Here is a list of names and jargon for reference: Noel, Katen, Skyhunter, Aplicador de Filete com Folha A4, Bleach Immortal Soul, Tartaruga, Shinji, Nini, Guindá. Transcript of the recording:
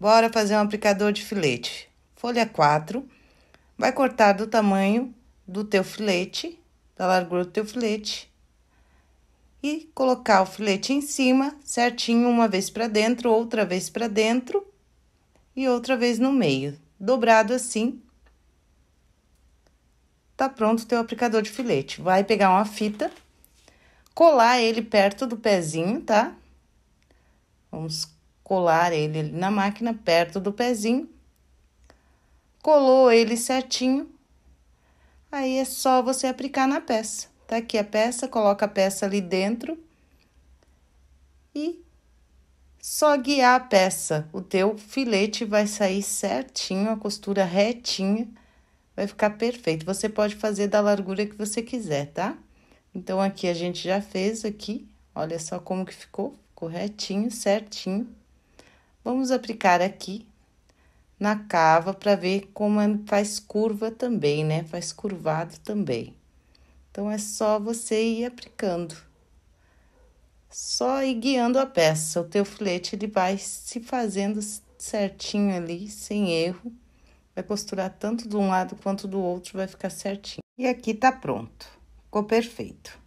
Bora fazer um aplicador de filete. Folha 4, vai cortar do tamanho do teu filete, da largura do teu filete, e colocar o filete em cima, certinho, uma vez para dentro, outra vez para dentro e outra vez no meio, dobrado assim. Tá pronto o teu aplicador de filete. Vai pegar uma fita, colar ele perto do pezinho, tá? Vamos colar ele na máquina, perto do pezinho. Colou ele certinho, aí é só você aplicar na peça. Tá aqui a peça, coloca a peça ali dentro e só guiar a peça. O teu filete vai sair certinho, a costura retinha, vai ficar perfeito. Você pode fazer da largura que você quiser, tá? Então, aqui a gente já fez aqui, olha só como que ficou, ficou retinho, certinho. Vamos aplicar aqui na cava para ver como faz curva também, né? Faz curvado também. Então, é só você ir aplicando. Só ir guiando a peça. O teu filete, ele vai se fazendo certinho ali, sem erro. Vai costurar tanto de um lado quanto do outro, vai ficar certinho. E aqui tá pronto. Ficou perfeito.